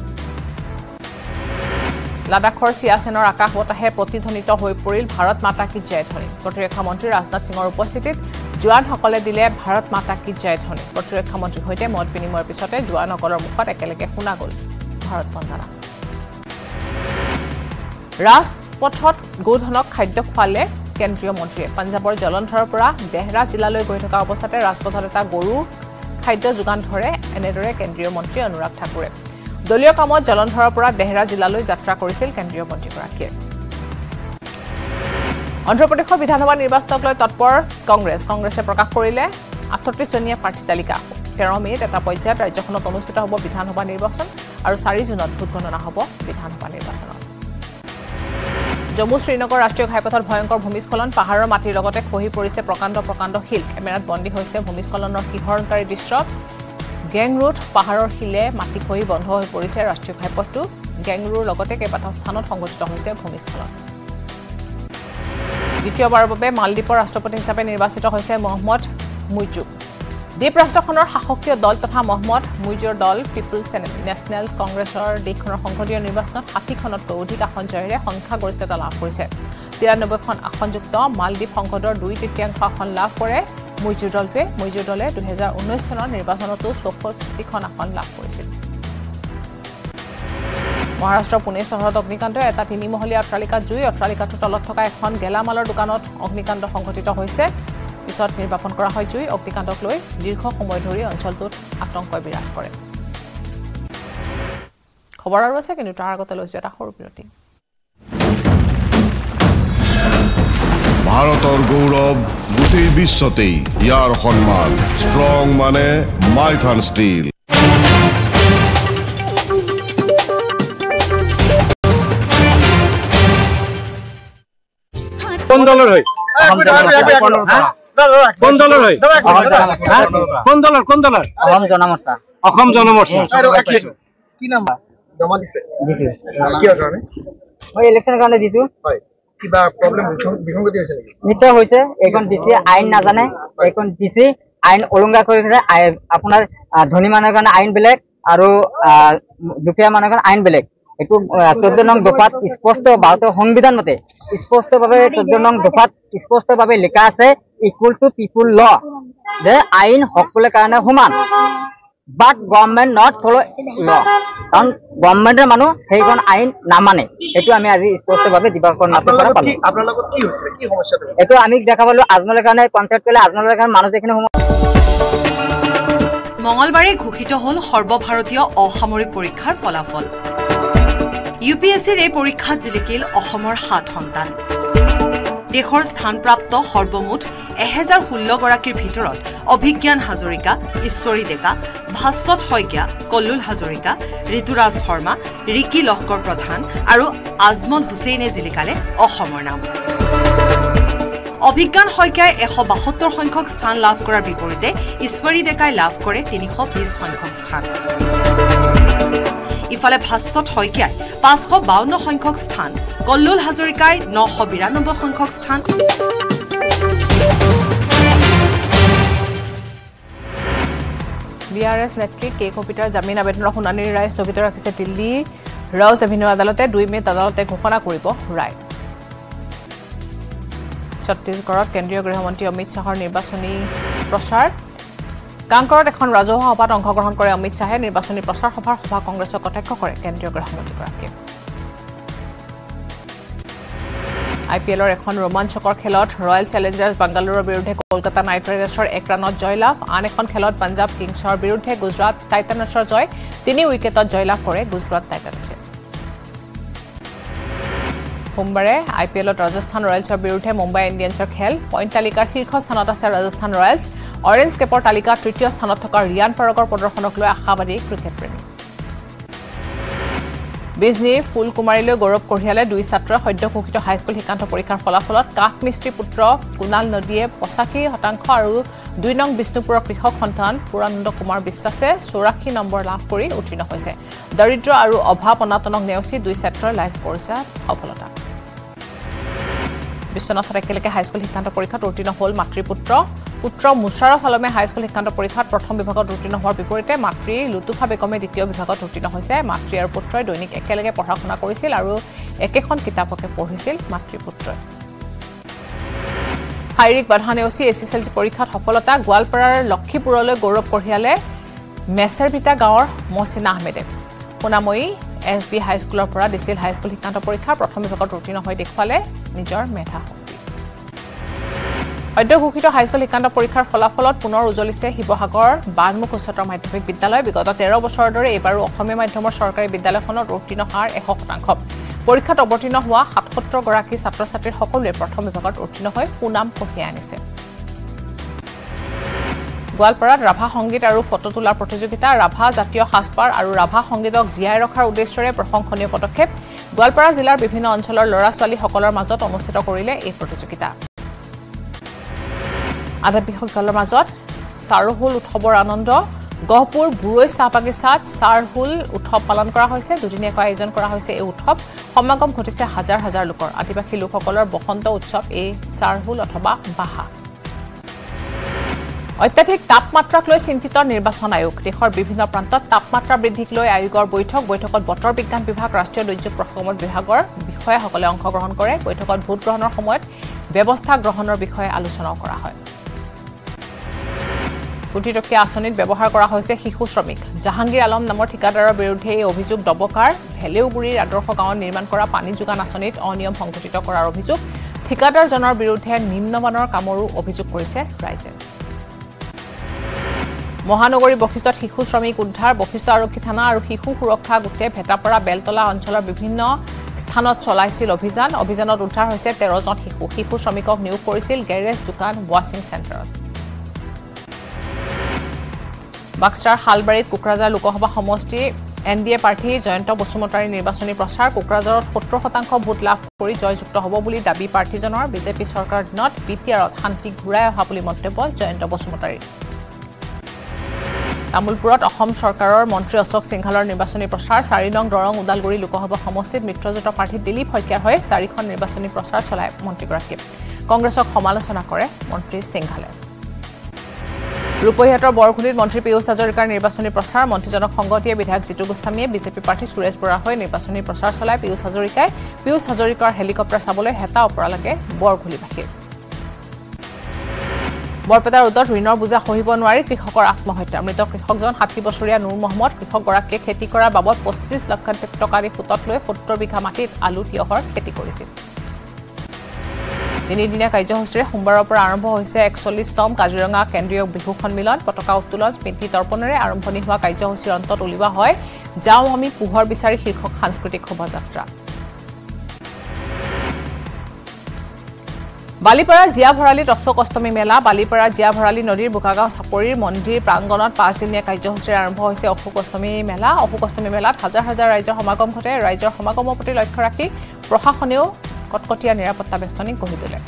লাডাখৰ সিয়াচেনৰ আকাশ বতাহে প্ৰতিধ্বনিত হৈ পৰিল ভাৰত মাতা কি জয় ধ্বনি প্ৰতিৰক্ষা মন্ত্ৰী ৰাজনাথ সিঙৰ উপস্থিতিত জোৱানসকলে দিলে ভাৰত মাতা কি জয় ধ্বনি প্ৰতিৰক্ষা মন্ত্ৰীৰ সৈতে মত বিনিময়ৰ পিছতে জোৱানসকলৰ মুখত একেলগে শুনা গ'ল ভাৰত বন্দনা ৰাজপথত গোধনক খাদ্য খোৱালে কেন্দ্ৰীয় মন্ত্ৰীয়ে পঞ্জাৱৰ জলন্ধৰৰ পৰা দেহৰা জিলালৈ গৈ থকা অৱস্থাতে ৰাজপথত এটা গৰু খাদ্য যোগান ধৰে এনেদৰে কেন্দ্ৰীয় মন্ত্ৰী অনুৰাগ ঠাকুৰে দলীয় কামত জলন্ধৰৰ পৰা দেহৰা জিলালৈ যাত্ৰা কৰিছিল কেন্দ্ৰীয় মন্ত্ৰীগৰাকীয়ে অন্ধ্ৰপ্ৰদেশৰ বিধানসভা নিৰ্বাচনক লৈ তৎপৰ কংগ্ৰেছ কংগ্ৰেছে প্ৰকাশ কৰিলে আঠত্ৰিশ জনীয়া প্ৰাৰ্থী তালিকা তেৰ মে'ত এটা পৰ্যায়ত ৰাজ্যখনত অনুষ্ঠিত হ'ব বিধানসভা নিৰ্বাচন আৰু চাৰি জুনত ভোট গণনা হ'ব বিধানসভা নিৰ্বাচনত Jammu Srinagar Rashtriya Ghaipathor Bhayankar Bhumiskhalan Paharar Matir logote khohi porise prakando prakando hill Camerat bondi hoise Bhumiskhalanor kihoronkai dishya Gang Road Paharar hille mati khohi bondho hoi porise Rashtriya Ghaipathor Gang Road logote keibata sthanot songghotito hoise Bhumiskhalan Ditiyobar babe Maldipor Rashtrapati hisabe nirbachito hoise Mohammad Muizu Deep Rashtrakhonor Hahokiyo dol totha Mohammad Muizur dol People's National Congress or dekhonor Sanghodiyo nirbachonot ষাঠি খনত অধিক আসন জয়েৰে সংখ্যাগৰিষ্ঠতা লাভ কৰিছে তিৰানব্বৈ খন আসনযুক্ত মালদ্বীপ সংসদৰ দুই তৃতীয়াংশ আসন লাভ কৰে মুইজুৰ দলকে মুইজুৰ দলে দুই হাজাৰ ঊনৈশ চনৰ নিৰ্বাচনতো চৌষষ্ঠি খন আসন লাভ কৰিছিল মহাৰাষ্ট্ৰ পুনে চহৰত অগ্নিকাণ্ড এটা তিনি মহলীয়া অট্টালিকা জুই অট্টালিকাটোৰ তলত থকা এখন গেলামালৰ দোকানত অগ্নিকাণ্ড সংঘটিত হৈছে পিছত নিৰ্বাপন কৰা হয় জুই অগ্নিকাণ্ডক লৈ দীৰ্ঘ সময় ধৰি অঞ্চলটোত আতংক বিৰাজ কৰে খবৰ আৰু আছে কিন্তু তাৰ আগতে লৈছো এটা সৰু বিৰতি ভাৰতৰ গৌৰৱ গোটেই বিশ্বতেই ইয়াৰ সন্মান ষ্ট্ৰং মানে মাইথান ষ্টীল বন্দলৰ হয় Con dollar, con dollar, con dollar. Aham Janamorcha. Aham Janamorcha. Ki naam? Jamal dise. Ki hoise ne? Oi election karone ditu. Hoy. Kiba problem hoise, bihongoti hoise neki? Nita hoise, ekon dise ain na jane, ekon dise ain olonga korise, apunar dhoni maner karone ain beleg aru dukiya maner karone ain beleg. Etu চৈধ্য নং দফাত স্পষ্ট ভাৰতীয় সংবিধান মতে স্পষ্টভাৱে চৈধ্য নং দফাত স্পষ্টভাৱে লিখা আছে ইকুৱেল টু পিপল ল যে আইন সকলৰ কাৰণে সমান but government not follow law. And government manu hey kon ain namane. Etu ami aji sposto bhabe dibakon nate pora palo. Apnar logot ki hoyse ki samasya hoyse? Etu ami dekhalo ajmal kane concert kole ajmal kane manus ekhane homo. Mongolbare ghoshito hol Sarbobaratiyo Osamorik Porikhar Folafol. U P S C er ei porikhat jilekil Osomor hat hontan. Dekhor sthanprapto সর্বমুঠ এক হাজাৰ ষোল্ল গৰাকীৰ ভিতৰত অভিজ্ঞান হাজৰিকা, ঈশ্বৰী ডেকা, ভাস্বত শইকীয়া, কল্লুল হাজৰিকা, ঋতুৰাজ শৰ্মা, ৰিকি লহকৰ প্ৰধান আৰু আজমল হুছেইনে জিলিকালে অসমৰ নাম। অভিজ্ঞান শইকীয়াই এশ বাসত্তৰ সংখ্যক স্থান লাভ কৰাৰ বিপৰীতে ঈশ্বৰী ডেকাই লাভ কৰে তিনিশ বিশ সংখ্যক স্থান। ইফালে ভাস্বত শইকীয়াই পাঁচশ বাৱন্ন সংখ্যক স্থান, কল্লুল হাজৰিকাই নশ বিৰানব্বৈ সংখ্যক স্থান, বিআৰএস নেত্ৰী কে কপিটাৰ জামিন আবেদনৰ শুনানিৰ ৰায় স্থগিত ৰাখিছে দিল্লী ৰাউজ অভিনয় আদালতে দুই মে'ত আদালতে ঘোষণা কৰিব ৰায়। ছত্তীশগড়ত কেন্দ্ৰীয় গৃহমন্ত্ৰী অমিত শাহৰ নিৰ্বাচনী প্ৰচাৰ কাংকৰত এখন ৰাজহুৱা সভাত অংশগ্ৰহণ কৰে অমিত শাহে নিৰ্বাচনী প্ৰচাৰ সভাৰ সভা কংগ্ৰেছক অধ্যক্ষ কৰে কেন্দ্ৰীয় গৃহমন্ত্ৰীগৰাকীয়ে। আইপিএলৰ এখন ৰোমাঞ্চকৰ খেলত ৰয়েল চেলেঞ্জাৰ্ছ বাংগালোৰৰ বিৰুদ্ধে কলকাতা নাইট ৰাইডাৰ্ছৰ এক ৰানত জয়লাভ, আন এখন খেলত পাঞ্জাব কিংছৰ বিৰুদ্ধে গুজৰাট টাইটানছৰ জয়, তিনি উইকেটত জয়লাভ কৰে গুজৰাট টাইটানছে। সোমবাৰে আইপিএলত ৰাজস্থান ৰয়েলছৰ বিৰুদ্ধে মুম্বাই ইণ্ডিয়ানছৰ খেল, পইণ্ট তালিকাৰ শীৰ্ষ স্থানত আছে ৰাজস্থান ৰয়েলছ, অৰেঞ্জ কেপৰ তালিকাত তৃতীয় স্থানত থকা ৰিয়ান পৰাগৰ প্ৰদৰ্শনক লৈ আশাবাদী ক্ৰিকেট প্ৰেমী। বিজনীৰ ফুলকুমাৰীলৈ গৌৰৱ কঢ়িয়ালে দুই ছাত্ৰই সদ্য ঘোষিত হাইস্কুল শিক্ষান্ত পৰীক্ষাৰ ফলাফলত কাঠ মিস্ত্ৰী পুত্ৰ কুণাল নদীয়ে পঁচাশী শতাংশ আৰু দুই নং বিষ্ণুপুৰৰ কৃষক সন্তান পুৰানন্দ কুমাৰ বিশ্বাসে চৌৰাশী নম্বৰ লাভ কৰি উত্তীৰ্ণ হৈছে। দৰিদ্ৰ আৰু অভাৱ অনাটনক নেওচি দুই ছাত্ৰই লাভ কৰিছে সফলতা। বিশ্বনাথত একেলগে হাইস্কুল শিক্ষান্ত পৰীক্ষাত উত্তীৰ্ণ হ'ল মাতৃপুত্ৰ পুত্ৰ মুছাৰফ আলমে হাইস্কুল শিক্ষান্ত পৰীক্ষাত প্ৰথম বিভাগত উত্তীৰ্ণ হোৱাৰ বিপৰীতে মাতৃ লুতুফা বেগমে দ্বিতীয় বিভাগত উত্তীৰ্ণ হৈছে। মাতৃ আৰু পুত্ৰই দৈনিক একেলগে পঢ়া শুনা কৰিছিল আৰু একেখন কিতাপকে পঢ়িছিল মাতৃ পুত্ৰই। শাৰীৰিক বাধা নেওচি এছ এছ এল চি পৰীক্ষাত সফলতা, গোৱালপাৰাৰ লক্ষীপুৰলৈ গৌৰৱ কঢ়িয়ালে মেচেৰভিটা গাঁৱৰ মহচিনা আহমেদে। সোণাময়ী এছ বি হাইস্কুলৰ পৰা দিছিল হাইস্কুল শিক্ষান্ত পৰীক্ষাৰ প্ৰথম বিভাগত উত্তীৰ্ণ হৈ দেখুৱালে নিজৰ মেধা। সদ্য ঘোষিত হাইস্কুল শিক্ষান্ত পৰীক্ষাৰ ফলাফলত পুনৰ উজলিছে শিৱসাগৰ বানমুখ উচ্চতৰ মাধ্যমিক বিদ্যালয়। বিগত তেৰ বছৰৰ দৰে এইবাৰো অসমীয়া মাধ্যমৰ চৰকাৰী বিদ্যালয়খনত উত্তীৰ্ণ হাৰ এশ শতাংশ। পৰীক্ষাত অৱতীৰ্ণ হোৱা সাতসত্তৰ গৰাকী ছাত্ৰ ছাত্ৰীৰ সকলোৱে প্ৰথম বিভাগত উত্তীৰ্ণ হৈ সুনাম কঢ়িয়াই আনিছে। গোৱালপাৰাত ৰাভা সংগীত আৰু ফটো তোলাৰ প্ৰতিযোগিতা, ৰাভা জাতীয় সাজপাৰ আৰু ৰাভা সংগীতক জীয়াই ৰখাৰ উদ্দেশ্যৰে প্ৰশংসনীয় পদক্ষেপ। গোৱালপাৰা জিলাৰ বিভিন্ন অঞ্চলৰ ল'ৰা ছোৱালীসকলৰ মাজত অনুষ্ঠিত কৰিলে এই প্ৰতিযোগিতা। আধ্যাত্মিকসকলৰ মাজত চাৰহুল উৎসৱৰ আনন্দ, গহপুৰ বুৰৈ চাহ বাগিচাত চাৰহুল উৎসৱ পালন কৰা হৈছে। দুদিনীয়াকৈ আয়োজন কৰা হৈছে এই উৎসৱ, সমাগম ঘটিছে হাজাৰ হাজাৰ লোকৰ। আদিবাসী লোকসকলৰ বসন্ত উৎসৱ এই চাৰহুল অথবা বাহা। অত্যাধিক তাপমাত্ৰাক লৈ চিন্তিত নিৰ্বাচন আয়োগ, দেশৰ বিভিন্ন প্ৰান্তত তাপমাত্ৰা বৃদ্ধিক লৈ আয়োগৰ বৈঠক। বৈঠকত বতৰ বিজ্ঞান বিভাগ, ৰাষ্ট্ৰীয় দুৰ্যোগ প্ৰশমন বিভাগৰ বিষয়াসকলে অংশগ্ৰহণ কৰে। বৈঠকত ভোট গ্ৰহণৰ সময়ত ব্যৱস্থা গ্ৰহণৰ বিষয়ে আলোচনাও কৰা হয়। কোটি টকীয়া আঁচনিত ব্যৱহাৰ কৰা হৈছে শিশু শ্ৰমিক, জাহাংগীৰ আলম নামৰ ঠিকাদাৰৰ বিৰুদ্ধে এই অভিযোগ। ডবকাৰ ভেলেওগুৰিৰ আদৰ্শ গাঁৱত নিৰ্মাণ কৰা পানী যোগান আঁচনিত অনিয়ম সংঘটিত কৰাৰ অভিযোগ। ঠিকাদাৰজনৰ বিৰুদ্ধে নিম্নমানৰ কামৰো অভিযোগ কৰিছে ৰাইজে। মহানগৰী বশিষ্ঠত শিশু শ্ৰমিক উদ্ধাৰ, বশিষ্ঠ আৰক্ষী থানা আৰু শিশু সুৰক্ষা গোটে ভেটাপাৰা বেলতলা অঞ্চলৰ বিভিন্ন স্থানত চলাইছিল অভিযান। অভিযানত উদ্ধাৰ হৈছে তেৰজন শিশু। শিশু শ্ৰমিকক নিয়োগ কৰিছিল গেৰেজ, দোকান, ৱাশ্বিং চেণ্টাৰত। বাক্সাৰ শালবাৰীত কোকৰাঝাৰ লোকসভা সমষ্টি এন ডি এ প্ৰাৰ্থী জয়ন্ত বসুমতাৰীৰ নিৰ্বাচনী প্ৰচাৰ। কোকৰাঝাৰত সত্তৰ শতাংশ ভোট লাভ কৰি জয়যুক্ত হ'ব বুলি দাবী প্ৰাৰ্থীজনৰ। বিজেপি চৰকাৰৰ দিনত বি টি আৰত শান্তি ঘূৰাই অহা বুলি মন্তব্য জয়ন্ত বসুমতাৰীৰ। তামুলপুৰত অসম চৰকাৰৰ মন্ত্ৰী অশোক সিংঘালৰ নিৰ্বাচনী প্ৰচাৰ। চাৰি নং দৰং ওদালগুৰি লোকসভা সমষ্টিত মিত্ৰজোঁটৰ প্ৰাৰ্থী দিলীপ শইকীয়াৰ হৈ চাৰিখন নিৰ্বাচনী প্ৰচাৰ চলায় মন্ত্ৰীগৰাকীয়ে। কংগ্ৰেছক সমালোচনা কৰে মন্ত্ৰী সিংঘালে। ৰূপহীয়াতৰ বৰখুলিত মন্ত্ৰী পীয়ুষ হাজৰিকাৰ নিৰ্বাচনী প্ৰচাৰ। মন্ত্ৰীজনক সংগ দিয়ে বিধায়ক জিতু গোস্বামীয়ে। বিজেপি প্ৰাৰ্থী সুৰেশ বৰাৰ হৈ নিৰ্বাচনী প্ৰচাৰ চলায় পীয়ুষ হাজৰিকাই। পীয়ুষ হাজৰিকাৰ হেলিকপ্টাৰ চাবলৈ হেতা ওপৰালৈকে বৰখুলিবাসীৰ। বৰপেটাৰ উদত ঋণৰ বুজা খহিব নোৱাৰি কৃষকৰ আত্মহত্যা মৃত কৃষকজন ষাঠি বছৰীয়া নূৰ মহম্মদ কৃষকগৰাকীয়ে খেতি কৰা বাবদ পঁচিছ লাখ টকা দি সুতত লৈ সত্তৰ বিঘা মাটিত আলু তিয়হৰ খেতি কৰিছিল তিনিদিনীয়া কাৰ্যসূচীৰে সোমবাৰৰ পৰা আৰম্ভ হৈছে একচল্লিশতম কাজিৰঙা কেন্দ্ৰীয় বিহু সন্মিলন পতাকা উত্তোলন স্মৃতি তৰ্পণেৰে আৰম্ভণি হোৱা কাৰ্যসূচীৰ অন্তত উলিওৱা হয় যাওঁ আমি পোহৰ বিচাৰি শীৰ্ষক সাংস্কৃতিক শোভাযাত্ৰা বালিপাৰা জিয়া ভৰালী অষ্টকষ্টমী মেলা বালিপাৰা জিয়া ভৰালী নদীৰ বুকাগাঁও সাপৰীৰ মন্দিৰ প্ৰাংগণত পাঁচদিনীয়া কাৰ্যসূচীৰে আৰম্ভ হৈছে অষ্টকষ্টমী মেলা অষ্টকষ্টমী মেলাত হাজাৰ হাজাৰ ৰাইজৰ সমাগম ঘটে ৰাইজৰ সমাগমৰ প্ৰতি লক্ষ্য ৰাখি প্ৰশাসনেও কটকটিয়া নিৰাপত্তা বেষ্টনী গঢ়ি তোলে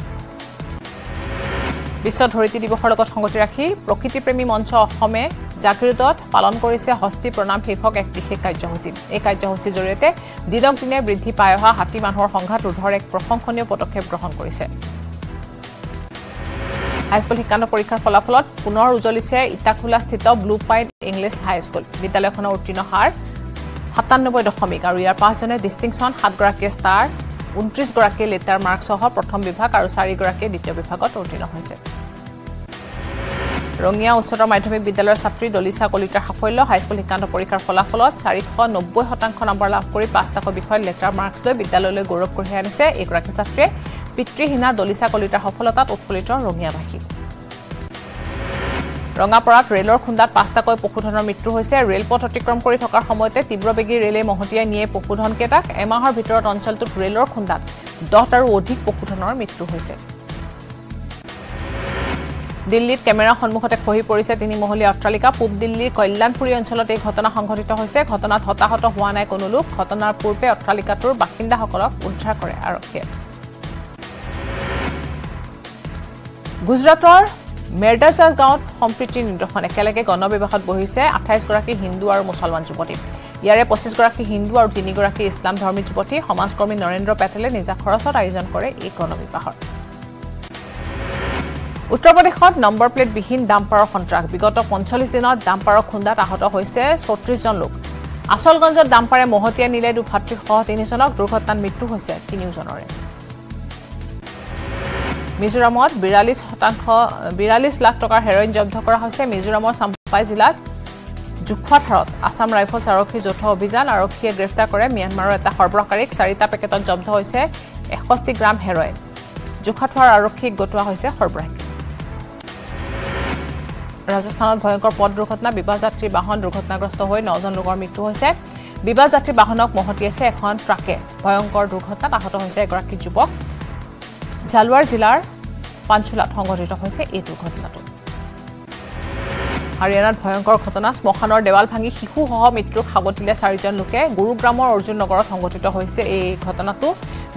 বিশ্ব ধৰিত্ৰী দিৱসৰ লগত সংগতি ৰাখি প্ৰকৃতি প্ৰেমী মঞ্চ অসমে জাগৃতত পালন কৰিছে হস্তি প্ৰণাম শীৰ্ষক এক বিশেষ কাৰ্যসূচী এই কাৰ্যসূচীৰ জৰিয়তে দিনক দিনে বৃদ্ধি পাই অহা হাতী মানুহৰ সংঘাত ৰোধৰ এক প্ৰশংসনীয় পদক্ষেপ গ্ৰহণ কৰিছে হাইস্কুল শিক্ষান্ত পৰীক্ষাৰ ফলাফলত পুনৰ উজলিছে ইটাখোলাস্থিত ব্লু পাইন ইংলিছ হাইস্কুল বিদ্যালয়খনৰ উত্তীৰ্ণ হাৰ সাতানব্বৈ দশমিক আৰু ইয়াৰ পাঁচজনে ডিষ্টিংচন সাতগৰাকীয়ে ষ্টাৰ ঊনত্ৰিশ গৰাকীয়ে লেটাৰ মাৰ্ক সহ প্ৰথম বিভাগ আৰু চাৰি গৰাকীয়ে দ্বিতীয় বিভাগত উত্তীৰ্ণ হৈছে ৰঙিয়া উচ্চতৰ মাধ্যমিক বিদ্যালয়ৰ ছাত্ৰী দলিছা কলিতাৰ সাফল্য হাইস্কুল শিক্ষান্ত পৰীক্ষাৰ ফলাফলত চাৰিশ নব্বৈ শতাংশ নম্বৰ লাভ কৰি পাঁচটাকৈ বিষয়ত লেটাৰ মাৰ্কছ লৈ বিদ্যালয়লৈ গৌৰৱ কঢ়িয়াই আনিছে এগৰাকী ছাত্ৰীয়ে পিতৃহীনা দলিছা কলিতাৰ সফলতাত উৎফুল্লিত ৰঙিয়াবাসী ৰঙাপৰাত ৰেলৰ খুন্দাত পাঁচটাকৈ পশুধনৰ মৃত্যু হৈছে ৰেলপথ অতিক্ৰম কৰি থকাৰ সময়তে তীব্ৰবেগী ৰেলে মহতিয়াই নিয়ে পশুধন কেটাক এমাহৰ ভিতৰত অঞ্চলটোত ৰেলৰ খুন্দাত দহ আৰু অধিক পশুধনৰ মৃত্যু হৈছে দিল্লীত কেমেৰা সন্মুখতে খহি পৰিছে তিনি মহলীয়া অট্টালিকা পূব দিল্লীৰ কল্যাণপুৰী অঞ্চলত এই ঘটনা সংঘটিত হৈছে ঘটনাত হতাহত হোৱা নাই কোনো লোক ঘটনাৰ পূৰ্বে অট্টালিকাটোৰ বাসিন্দাসকলক উদ্ধাৰ কৰে আৰক্ষীয়ে গুজৰাটৰ মেৰদাজাৰ গাঁৱত সম্প্ৰীতিৰ নিদৰ্শন একেলগে গণবিবাহত বহিছে আঠাইশ গৰাকী হিন্দু আৰু মুছলমান যুৱতী ইয়াৰে পঁচিছ গৰাকী হিন্দু আৰু তিনি গৰাকী ইছলাম ধৰ্মী যুৱতী সমাজকৰ্মী নৰেন্দ্ৰ পেটেলে নিজা খৰচত আয়োজন কৰে এই গণবিবাহৰ উত্তৰ প্ৰদেশত নম্বৰ প্লেটবিহীন ডাম্পাৰৰ সন্ত্ৰাস বিগত পঞ্চল্লিছ দিনত ডাম্পাৰৰ খুন্দাত আহত হৈছে চৌত্ৰিশ জন লোক আচলগঞ্জত ডাম্পাৰে মহতিয়াই নিলে দুভাতৃসহ তিনিজনক দুৰ্ঘটনাত মৃত্যু হৈছে তিনিওজনৰে মিজোৰামত বিয়াল্লিশ শতাংশ বিয়াল্লিশ লাখ টকাৰ হেৰইন জব্দ কৰা হৈছে মিজোৰামৰ চাম্পাই জিলাত জুখুৱাথাৰত আসাম ৰাইফলছ আৰক্ষীৰ যৌথ অভিযান আৰক্ষীয়ে গ্ৰেপ্তাৰ কৰে মিয়ানমাৰৰ এটা সৰবৰাহকাৰীক চাৰিটা পেকেটত জব্দ হৈছে এষষ্ঠি গ্ৰাম হেৰইন জুখুৱাথাৰ আৰক্ষীক গটোৱা হৈছে সৰবৰাহকাৰী ৰাজস্থানত ভয়ংকৰ পথ দুৰ্ঘটনা বিবাহযাত্ৰী বাহন দুৰ্ঘটনাগ্ৰস্ত হৈ নজন লোকৰ মৃত্যু হৈছে বিবাহযাত্ৰী বাহনক মহতিয়াইছে এখন ট্ৰাকে ভয়ংকৰ দুৰ্ঘটনাত আহত হৈছে এগৰাকী যুৱক জালৱাৰ জিলাৰ পাঞ্চুলাত সংঘটিত হৈছে এই দুৰ্ঘটনাটো হাৰিয়ানাত ভয়ংকৰ ঘটনা স্মশানৰ দেৱাল ভাঙি শিশুসহ মৃত্যুক সাৱটিলে চাৰিজন লোকে গুৰুগ্ৰামৰ অৰ্জুন নগৰত সংঘটিত হৈছে এই ঘটনাটো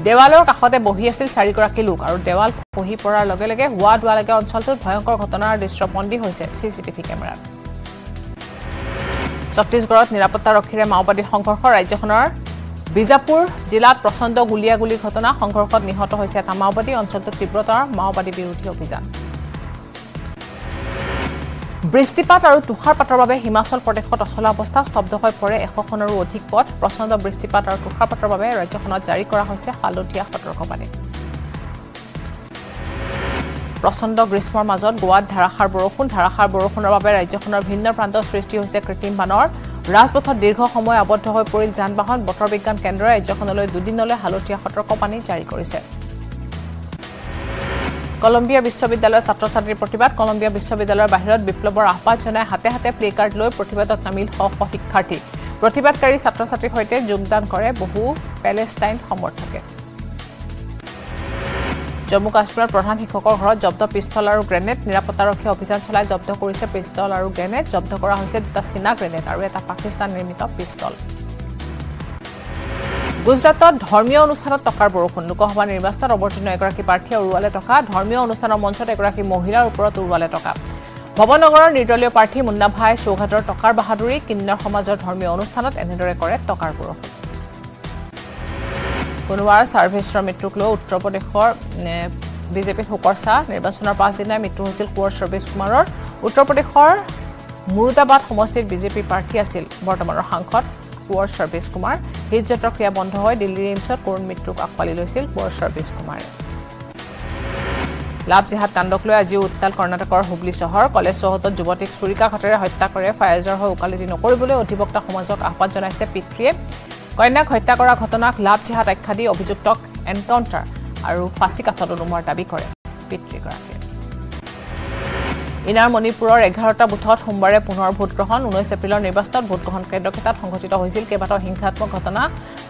দেৱালৰ কাষতে বহি আছিল চাৰিগৰাকী লোক আৰু দেৱাল খহি পৰাৰ লগে লগে হোৱা দুৱালকে অঞ্চলটোত ভয়ংকৰ ঘটনাৰ দৃশ্যবন্দী হৈছে চিচিটিভি কেমেৰাত ছত্তীশগড়ত নিৰাপত্তাৰক্ষীৰে মাওবাদী সংঘৰ্ষ ৰাজ্যখনৰ বিজাপুৰ জিলাত প্ৰচণ্ড গুলীয়াগুলি ঘটনা সংঘৰ্ষত নিহত হৈছে এটা মাওবাদী অঞ্চলটোত তীব্ৰতৰ মাওবাদী বিৰোধী অভিযান বৃষ্টিপাত আৰু তুষাৰপাতৰ বাবে হিমাচল প্ৰদেশত অচল অৱস্থা স্তব্ধ হৈ পৰে এশখনৰো অধিক পথ প্ৰচণ্ড বৃষ্টিপাত আৰু তুষাৰপাতৰ বাবে ৰাজ্যখনত জাৰি কৰা হৈছে হালধীয়া সতৰ্কবাণী প্ৰচণ্ড গ্ৰীষ্মৰ মাজত গোৱাত ধাৰাসাৰ বৰষুণ ধাৰাসাৰ বৰষুণৰ বাবে ৰাজ্যখনৰ ভিন্ন প্ৰান্তত সৃষ্টি হৈছে কৃত্ৰিম বানৰ ৰাজপথত দীৰ্ঘ সময় আবদ্ধ হৈ পৰিল যান বাহন বতৰ বিজ্ঞান কেন্দ্ৰই ৰাজ্যখনলৈ দুদিনলৈ হালধীয়া সতৰ্কবাণী জাৰি কৰিছে কলম্বিয়া বিশ্ববিদ্যালয়ৰ ছাত্ৰ ছাত্ৰীৰ প্ৰতিবাদ কলম্বিয়া বিশ্ববিদ্যালয়ৰ বাহিৰত বিপ্লৱৰ আহ্বান জনাই হাতে হাতে প্লে কাৰ্ড লৈ প্ৰতিবাদত নামিল শ শ শিক্ষাৰ্থী প্ৰতিবাদকাৰী ছাত্ৰ ছাত্ৰীৰ সৈতে যোগদান কৰে বহু পেলেষ্টাইন সমৰ্থকে জম্মু কাশ্মীৰৰ প্ৰধান শিক্ষকৰ ঘৰত জব্দ পিষ্টল আৰু গ্ৰেনেড নিৰাপত্তাৰক্ষী অভিযান চলাই জব্দ কৰিছে পিষ্টল আৰু গ্ৰেনেড জব্দ কৰা হৈছে দুটা চীনা গ্ৰেনেড আৰু এটা পাকিস্তান নিৰ্মিত পিষ্টল গুজৰাটত ধৰ্মীয় অনুষ্ঠানত টকাৰ বৰষুণ লোকসভা নিৰ্বাচনত অৱতীৰ্ণ এগৰাকী প্ৰাৰ্থীয়ে উৰুৱালে টকা ধৰ্মীয় অনুষ্ঠানৰ মঞ্চত এগৰাকী মহিলাৰ ওপৰত উৰুৱালে টকা ভৱনগৰৰ নিৰ্দলীয় প্ৰাৰ্থী মুন্নাভাই চৌঘাটৰ টকাৰ বাহাদুৰী কিন্নৰ সমাজৰ ধৰ্মীয় অনুষ্ঠানত এনেদৰে কৰে টকাৰ বৰষুণ কোনোৱাৰ ছাৰ্ভেশ্বৰ মৃত্যুক লৈ উত্তৰ প্ৰদেশৰ বিজেপিৰ শোকৰ চাহ নিৰ্বাচনৰ পাঁচদিনাই মৃত্যু হৈছিল কোঁৱৰ সৰ্বেশ কুমাৰৰ উত্তৰ প্ৰদেশৰ মুৰুদাবাদ সমষ্টিত বিজেপি প্ৰাৰ্থী আছিল বৰ্তমানৰ সাংসদ কোঁৱৰ সৰ্বেশ কুমাৰ হৃদযন্ত্ৰৰ ক্ৰিয়া বন্ধ হৈ দিল্লীৰ এইমছত কৰোণ মৃত্যুক আঁকোৱালি লৈছিল কোঁৱৰ সৰ্বেশ কুমাৰে লাভজিহাদ কাণ্ডক লৈ আজি উত্তাল কৰ্ণাটকৰ হুবলি চহৰ কলেজ চহৰত যুৱতীক ছুৰিকা ঘটনাৰে হত্যা কৰে ফায়াজৰ হৈ উকালিতি নকৰিবলৈ অধিবক্তা সমাজক আহ্বান জনাইছে পিতৃয়ে কন্যাক হত্যা কৰা ঘটনাক লাভজিহাদ আখ্যা দি অভিযুক্তক এনকাউন্টাৰ আৰু ফাঁচি কাঠত উমৰ দাবী কৰে পিতৃগৰাকীয়ে ইনাৰ মণিপুৰৰ এঘাৰটা বুথত সোমবাৰে পুনৰ ভোট গ্ৰহণ ঊনৈশ এপ্ৰিলৰ নিৰ্বাচনত ভোট গ্ৰহণ কেন্দ্ৰকেইটাত সংঘটিত হৈছিল কেবাটাও হিংসাত্মক ঘটনা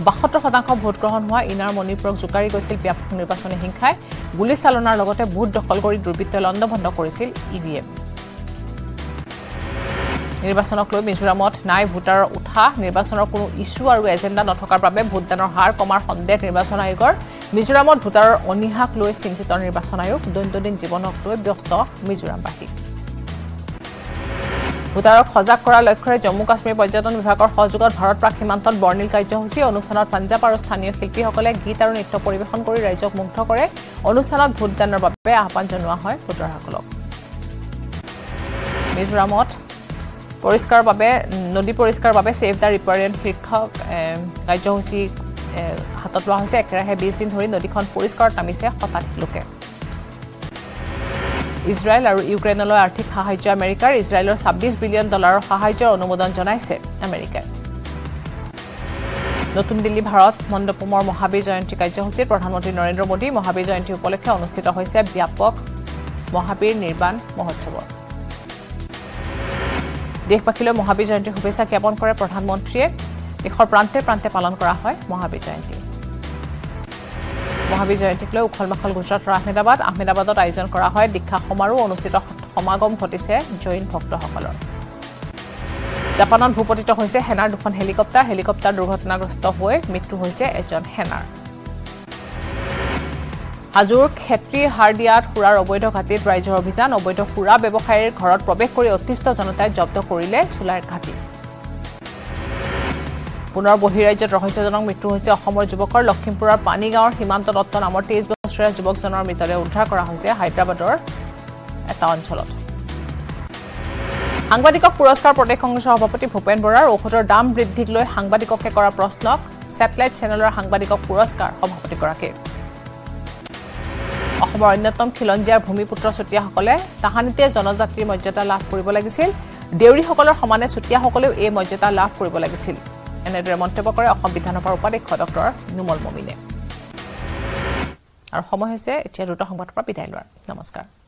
বাসত্তৰ শতাংশ ভোট গ্ৰহণ হোৱা ইনাৰ মণিপুৰক জুকাৰি গৈছিল ব্যাপক নিৰ্বাচনী হিংসাই গুলি চালনাৰ লগতে ভোট দখল কৰি দুৰ্বৃত্তই লণ্ডভণ্ড কৰিছিল ইভিএম নিৰ্বাচনক লৈ মিজোৰামত নাই ভোটাৰৰ উঠা নিৰ্বাচনৰ কোনো ইস্যু আৰু এজেন্ডা নথকাৰ বাবে ভোটদানৰ হাৰ কমাৰ সন্দেহ নিৰ্বাচন আয়োগৰ মিজোৰামত ভোটাৰৰ অনিহাক লৈ চিন্তিত নিৰ্বাচন আয়োগ দৈনন্দিন জীৱনক লৈ ব্যস্ত মিজোৰামবাসী ভোটাৰক সজাগ কৰাৰ লক্ষ্যৰে জম্মু কাশ্মীৰ পৰ্যটন বিভাগৰ সহযোগত ভাৰত পাক সীমান্তত বৰ্ণিল কাৰ্যসূচী অনুষ্ঠানত পাঞ্জাৱ আৰু স্থানীয় শিল্পীসকলে গীত আৰু নৃত্য পৰিৱেশন কৰি ৰাইজক মুগ্ধ কৰে অনুষ্ঠানত ভোটদানৰ বাবে আহ্বান জনোৱা হয় ভোটাৰসকলক মিজোৰামত পৰিষ্কাৰ বাবে নদী পৰিষ্কাৰ বাবে সেভ দা ৰিপেয়াৰিং শিক্ষক কাৰ্যসূচী হাতত লোৱা হৈছে একেৰাহে বিশ দিন ধৰি নদীখন পৰিষ্কাৰত নামিছে শতাধিক লোকে ইজৰাইল আৰু ইউক্ৰেইনলৈ আৰ্থিক সাহায্য আমেৰিকাৰ ইজৰাইলৰ ছাব্বিশ বিলিয়ন ডলাৰৰ সাহায্যৰ অনুমোদন জনাইছে আমেৰিকাই নতুন দিল্লী ভাৰত মণ্ডপমৰ মহাবীৰ জয়ন্তী কাৰ্যসূচীত প্ৰধানমন্ত্ৰী নৰেন্দ্ৰ মোদী মহাবীৰ জয়ন্তী উপলক্ষে অনুষ্ঠিত হৈছে ব্যাপক মহাবীৰ নিৰ্বাণ মহোৎসৱৰ দেশবাসীলৈ মহাবীৰ জয়ন্তীৰ শুভেচ্ছা জ্ঞাপন কৰে প্ৰধানমন্ত্ৰীয়ে দেশৰ প্ৰান্তে প্ৰান্তে পালন কৰা হয় মহাবীৰ জয়ন্তী মহাবীৰ জয়ন্তীক লৈ উখল মাখল গুজৰাটৰ আহমেদাবাদ আহমেদাবাদত আয়োজন কৰা হয় দীক্ষা সমাৰোহ অনুষ্ঠিত সমাগম ঘটিছে জৈন ভক্তসকলৰ জাপানত ভূপতিত হৈছে সেনাৰ দুখন হেলিকপ্টাৰ হেলিকপ্টাৰ দুৰ্ঘটনাগ্ৰস্ত হৈ মৃত্যু হৈছে এজন সেনাৰ হাজোৰ ক্ষেত্ৰী হাৰদিয়াত সুৰাৰ অবৈধ ঘাটিত ৰাইজৰ অভিযান অবৈধ সুৰা ব্যৱসায়ীৰ ঘৰত প্ৰৱেশ কৰি অতিষ্ঠ জনতাই জব্দ কৰিলে চুলাইৰ ঘাটি পুনৰ বহিৰাজ্যত ৰহস্যজনক মৃত্যু হৈছে অসমৰ যুৱকৰ লখিমপুৰৰ পানীগাঁৱৰ সীমান্ত দত্ত নামৰ তেইছ বছৰীয়া যুৱকজনৰ মৃতদেহ উদ্ধাৰ কৰা হৈছে হায়দৰাবাদৰ এটা অঞ্চলত সাংবাদিকক পুৰস্কাৰ প্ৰদেশ কংগ্ৰেছৰ সভাপতি ভূপেন বৰাৰ ঔষধৰ দাম বৃদ্ধিক লৈ সাংবাদিককে কৰা প্ৰশ্নক ছেটেলাইট চেনেলৰ সাংবাদিকক পুৰস্কাৰ সভাপতিগৰাকীয়ে অসমৰ অন্যতম খিলঞ্জীয়াৰ ভূমিপুত্ৰ চুতীয়াসকলে তাহানিতে জনজাতিৰ মৰ্যাদা লাভ কৰিব লাগিছিল দেউৰীসকলৰ সমানে চুতীয়াসকলেও এই মৰ্যাদা লাভ কৰিব লাগিছিল এনেদৰে মন্তব্য কৰে অসম বিধানসভাৰ উপাধ্যক্ষ ডক্টৰ নুমল মমিনে আৰু সময় হৈছে এতিয়া দুটা সংবাদৰ পৰা বিদায় লোৱাৰ নমস্কাৰ।